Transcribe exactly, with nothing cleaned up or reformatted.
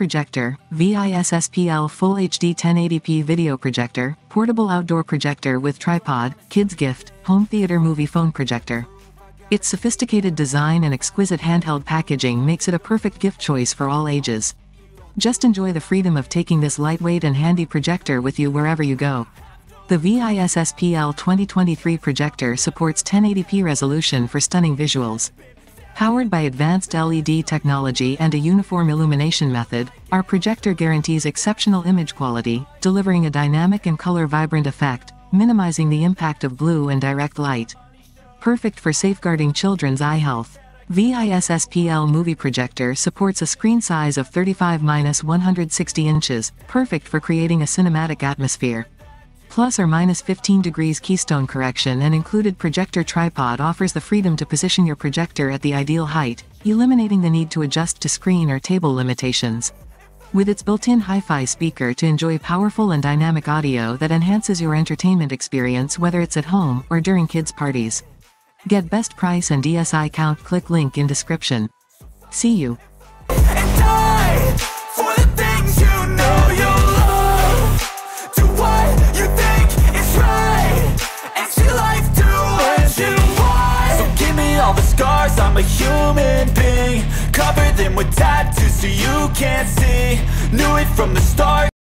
projector, VISSPL Full H D ten eighty p video projector, portable outdoor projector with tripod, kids gift, home theater movie phone projector. Its sophisticated design and exquisite handheld packaging makes it a perfect gift choice for all ages. Just enjoy the freedom of taking this lightweight and handy projector with you wherever you go. The VISSPL twenty twenty-three projector supports ten eighty p resolution for stunning visuals. Powered by advanced L E D technology and a uniform illumination method, our projector guarantees exceptional image quality, delivering a dynamic and color-vibrant effect, minimizing the impact of blue and direct light. Perfect for safeguarding children's eye health. VISSPL Movie Projector supports a screen size of thirty-five by one hundred sixty inches, perfect for creating a cinematic atmosphere. Plus or minus fifteen degrees keystone correction and included projector tripod offers the freedom to position your projector at the ideal height, eliminating the need to adjust to screen or table limitations. With its built-in hi-fi speaker to enjoy powerful and dynamic audio that enhances your entertainment experience whether it's at home or during kids' parties. Get best price and D S I count. Click link in description. See you. All the scars, I'm a human being, covered them with tattoos so you can't see, knew it from the start.